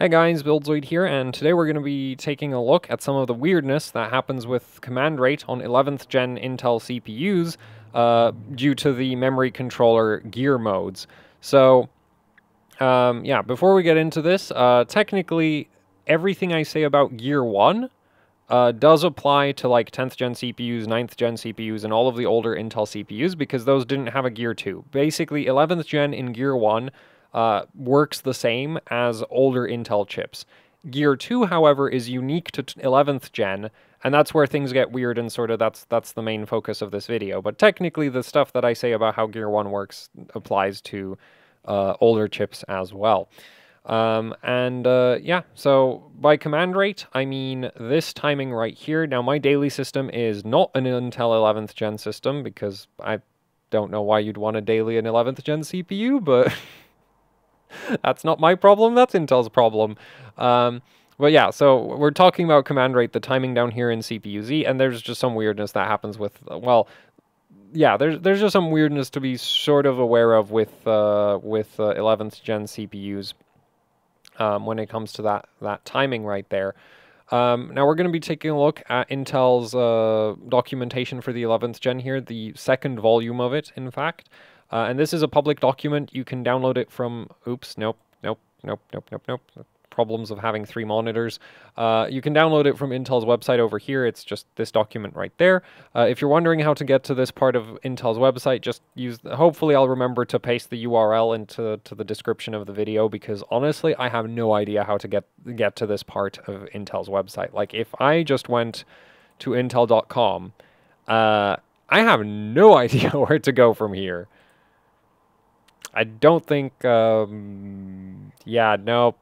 Hey guys, Buildzoid here, and today we're going to be taking a look at some of the weirdness that happens with command rate on 11th gen Intel CPUs due to the memory controller gear modes. So, yeah, before we get into this, technically everything I say about gear 1 does apply to like 10th gen CPUs, 9th gen CPUs, and all of the older Intel CPUs because those didn't have a gear 2. Basically, 11th gen in gear 1 works the same as older Intel chips. Gear 2, however, is unique to 11th gen, and that's where things get weird, and sort of that's the main focus of this video. But technically, the stuff that I say about how Gear 1 works applies to older chips as well. Yeah, so by command rate, I mean this timing right here. Now, my daily system is not an Intel 11th gen system, because I don't know why you'd want to daily an 11th gen CPU, but... That's not my problem, that's Intel's problem. But yeah, so we're talking about command rate, the timing down here in CPU-Z, and there's just some weirdness that happens with, well, yeah, there's just some weirdness to be sort of aware of with 11th gen CPUs when it comes to that timing right there. Now we're going to be taking a look at Intel's documentation for the 11th gen here, the second volume of it, in fact. And this is a public document. You can download it from... Oops, nope. Problems of having three monitors. You can download it from Intel's website over here. It's just this document right there. If you're wondering how to get to this part of Intel's website, just use... Hopefully I'll remember to paste the URL into the description of the video, because honestly, I have no idea how to get to this part of Intel's website. Like, if I just went to intel.com, I have no idea where to go from here. I don't think, yeah, no,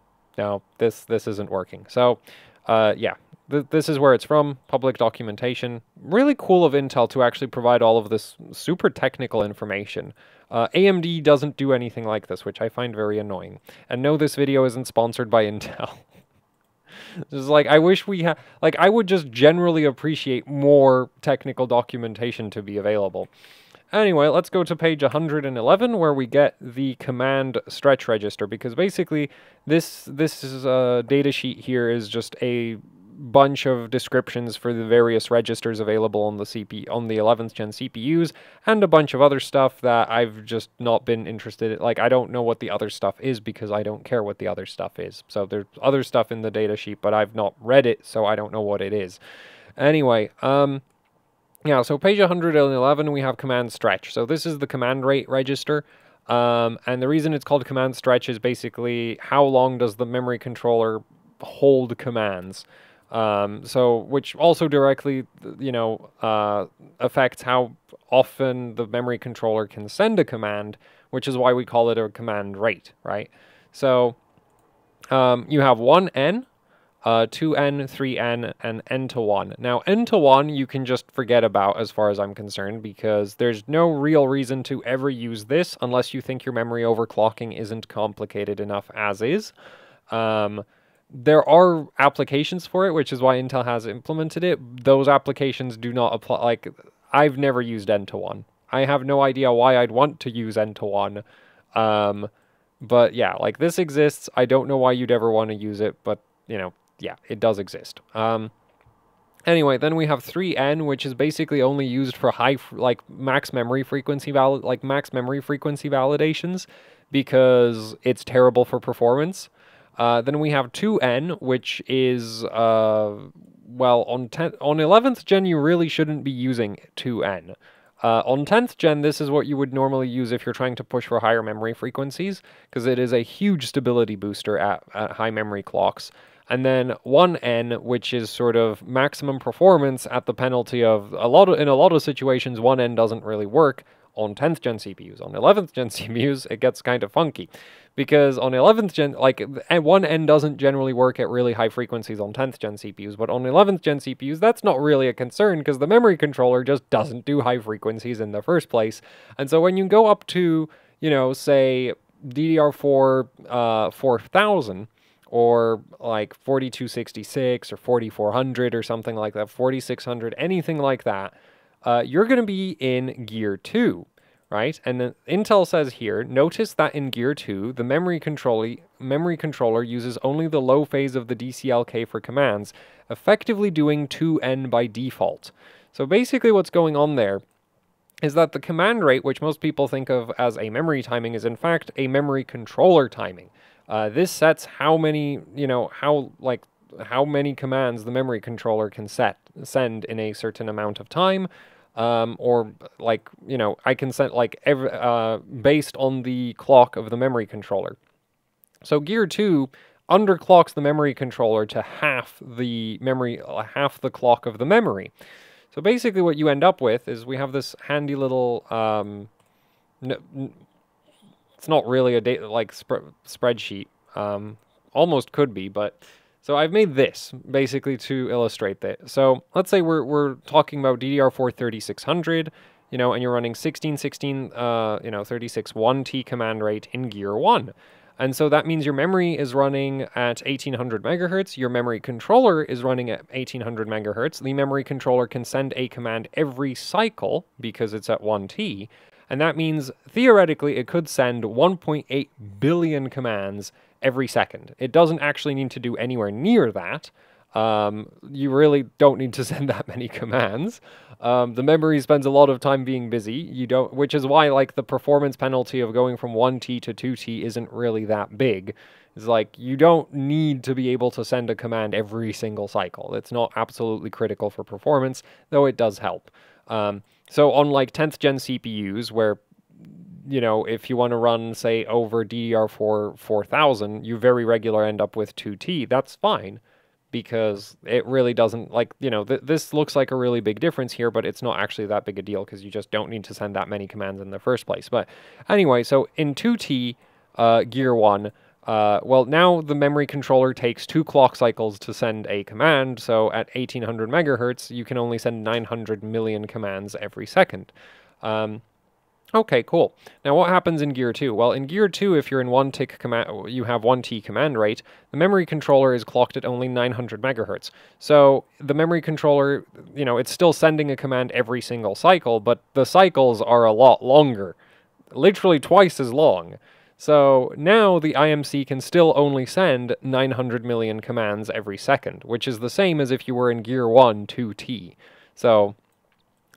this isn't working. So, yeah, this is where it's from, public documentation. Really cool of Intel to actually provide all of this super technical information. AMD doesn't do anything like this, which I find very annoying. And no, this video isn't sponsored by Intel. Just like, I wish we had, like, I would just generally appreciate more technical documentation to be available. Anyway, let's go to page 111 where we get the command stretch register, because basically this is a data sheet here is just a bunch of descriptions for the various registers available on the 11th gen CPUs and a bunch of other stuff that I've just not been interested in. Like, I don't know what the other stuff is because I don't care what the other stuff is. So there's other stuff in the data sheet, but I've not read it, so I don't know what it is. Anyway, yeah, so page 111, we have command stretch. So this is the command rate register. And the reason it's called command stretch is basically how long does the memory controller hold commands? So, which also directly, you know, affects how often the memory controller can send a command, which is why we call it a command rate, right? So you have 1N. 2N, 3N, and N to 1. Now, N to 1 you can just forget about as far as I'm concerned, because there's no real reason to ever use this unless you think your memory overclocking isn't complicated enough as is. There are applications for it, which is why Intel has implemented it. Those applications do not apply. Like, I've never used N to 1. I have no idea why I'd want to use N to 1. But yeah, like, this exists. I don't know why you'd ever want to use it, but, you know, yeah, it does exist. Anyway, then we have 3N, which is basically only used for max memory frequency validations, because it's terrible for performance. Then we have 2N, which is well, on 11th gen you really shouldn't be using 2N. On 10th gen, this is what you would normally use if you're trying to push for higher memory frequencies, because it is a huge stability booster at high memory clocks. And then 1N, which is sort of maximum performance at the penalty of in a lot of situations, 1N doesn't really work on 10th gen CPUs. On 11th gen CPUs, it gets kind of funky, because on 11th gen, like, 1N doesn't generally work at really high frequencies on 10th gen CPUs, but on 11th gen CPUs, that's not really a concern because the memory controller just doesn't do high frequencies in the first place. And so when you go up to, you know, say DDR4 4000, or like 4266 or 4400 or something like that, 4600, anything like that, you're going to be in gear 2, right? And then Intel says here, notice that in gear 2, the memory controller memory controller uses only the low phase of the DCLK for commands, effectively doing 2n by default. So basically what's going on there is that the command rate, which most people think of as a memory timing, is in fact a memory controller timing. This sets how many, how many commands the memory controller can send in a certain amount of time, I can send based on the clock of the memory controller. So Gear 2 underclocks the memory controller to half the clock of the memory. So basically what you end up with is we have this handy little, it's not really a data, spreadsheet, almost could be, but, so I've made this basically to illustrate that. So let's say we're talking about DDR4 3600, and you're running 3601T command rate in Gear 1. And so that means your memory is running at 1800 megahertz, your memory controller is running at 1800 megahertz, the memory controller can send a command every cycle because it's at 1T, and that means theoretically it could send 1.8 billion commands every second. It doesn't actually need to do anywhere near that. You really don't need to send that many commands. The memory spends a lot of time being busy. Which is why the performance penalty of going from 1T to 2T isn't really that big. It's like, you don't need to be able to send a command every single cycle. It's not absolutely critical for performance, though it does help. So on 10th gen CPUs where, if you want to run, say, over DDR4 4000, you very regularly end up with 2T. That's fine, because it really doesn't, this looks like a really big difference here, but it's not actually that big a deal because you just don't need to send that many commands in the first place. But anyway, so in 2T, Gear 1, well, now the memory controller takes 2 clock cycles to send a command, so at 1800 megahertz, you can only send 900 million commands every second. Okay, cool. Now what happens in Gear 2? Well, in Gear 2, if you're in 1T command, you have 1T command rate, the memory controller is clocked at only 900 megahertz. So the memory controller, it's still sending a command every single cycle, but the cycles are a lot longer, literally twice as long. So now the IMC can still only send 900 million commands every second, which is the same as if you were in Gear 1 2T. So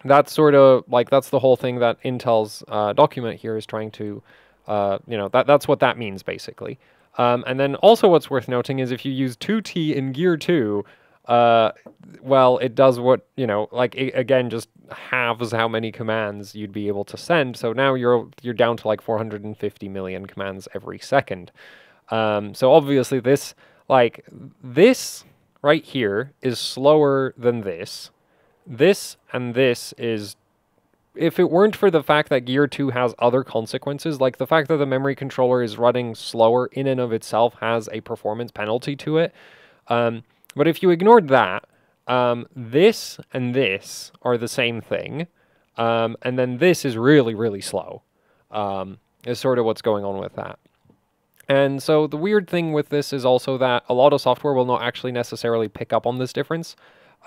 that's sort of that's the whole thing that Intel's document here is trying to, that's what that means basically. And then also what's worth noting is if you use 2T in Gear 2, well, it does what, it, again, just halves how many commands you'd be able to send. So now you're down to 450 million commands every second. So obviously this, this right here is slower than this. This and this is, if it weren't for the fact that Gear 2 has other consequences, like the fact that the memory controller is running slower in and of itself has a performance penalty to it. But if you ignored that, this and this are the same thing. And then this is really, really slow, is sort of what's going on with that. And so the weird thing with this is also that a lot of software will not actually necessarily pick up on this difference.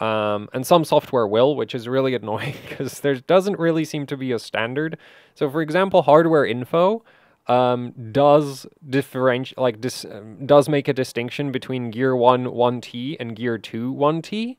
And some software will, which is really annoying because there doesn't really seem to be a standard. So, for example, Hardware Info does make a distinction between Gear 1 1T and Gear 2 1T,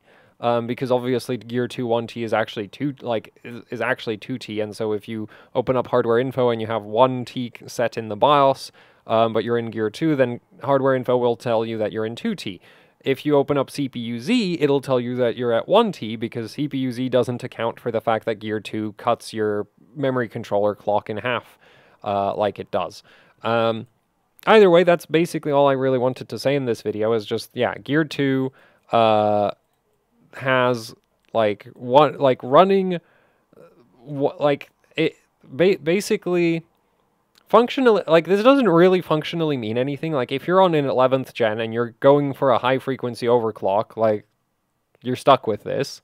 because obviously Gear 2 1T is actually 2T, and so if you open up Hardware Info and you have 1T set in the BIOS, but you're in Gear 2, then Hardware Info will tell you that you're in 2T. If you open up CPU-Z, it'll tell you that you're at 1T because CPU-Z doesn't account for the fact that Gear 2 cuts your memory controller clock in half like it does. Either way, that's basically all I really wanted to say in this video is just, yeah, Gear 2 has, basically... Functionally, this doesn't really functionally mean anything. If you're on an 11th gen and you're going for a high-frequency overclock, you're stuck with this.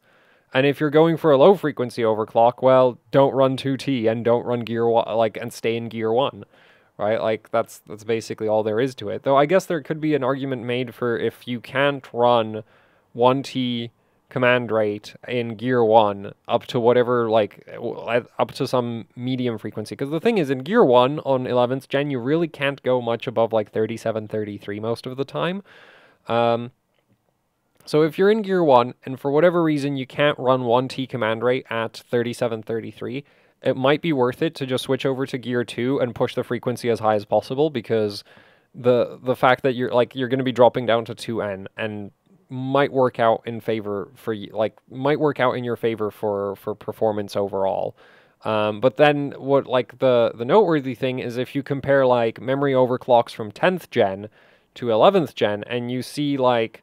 And if you're going for a low-frequency overclock, well, don't run 2T and don't run Gear 1, and stay in Gear 1, right? That's basically all there is to it. Though I guess there could be an argument made for if you can't run 1T command rate in gear one up to whatever, like, up to some medium frequency. Because the thing is, in gear one on 11th gen, you really can't go much above like 37, 33 most of the time. So if you're in gear one and for whatever reason you can't run 1T command rate at 37, 33, it might be worth it to just switch over to gear two and push the frequency as high as possible, because the fact that you're going to be dropping down to 2N and might work out in favor for you, might work out in your favor for performance overall. But then what, the noteworthy thing is, if you compare like memory overclocks from 10th gen to 11th gen and you see like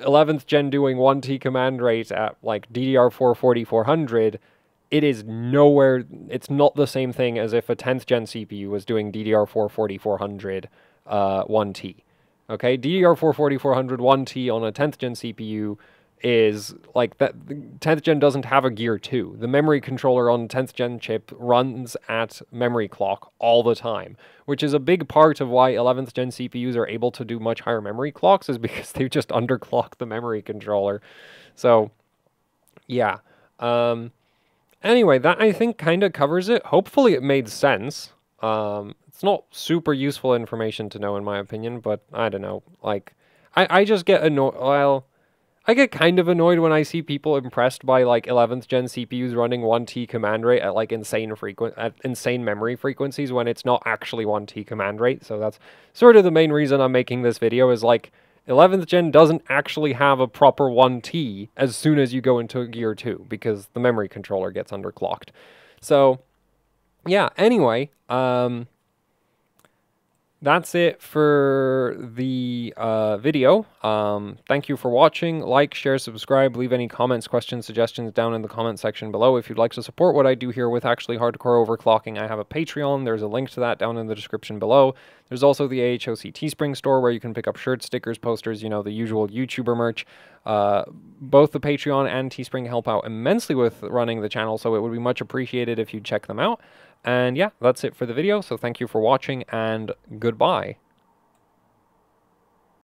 11th gen doing 1T command rate at like DDR4 4400, it is nowhere, it's not the same thing as if a 10th gen CPU was doing DDR4 4400 1T. Okay, DDR4 4400 1T on a 10th gen CPU is like that. The 10th gen doesn't have a gear 2. The memory controller on 10th gen chip runs at memory clock all the time, which is a big part of why 11th gen CPUs are able to do much higher memory clocks, is because they've just underclocked the memory controller. So, yeah. Anyway, that I think kind of covers it. Hopefully it made sense. It's not super useful information to know, in my opinion, but I don't know. Like, I just get annoyed. Well, I get kind of annoyed when I see people impressed by like 11th gen CPUs running 1T command rate at like insane memory frequencies when it's not actually 1T command rate. So that's sort of the main reason I'm making this video, is like 11th gen doesn't actually have a proper 1T as soon as you go into gear 2 because the memory controller gets underclocked. So yeah, anyway, that's it for the video. Thank you for watching. Like, share, subscribe, leave any comments, questions, suggestions down in the comment section below. If you'd like to support what I do here with Actually Hardcore Overclocking, I have a Patreon. There's a link to that down in the description below. There's also the AHOC Teespring store where you can pick up shirts, stickers, posters, you know, the usual YouTuber merch. Both the Patreon and Teespring help out immensely with running the channel, so it would be much appreciated if you check them out. And yeah, that's it for the video, so thank you for watching, and goodbye.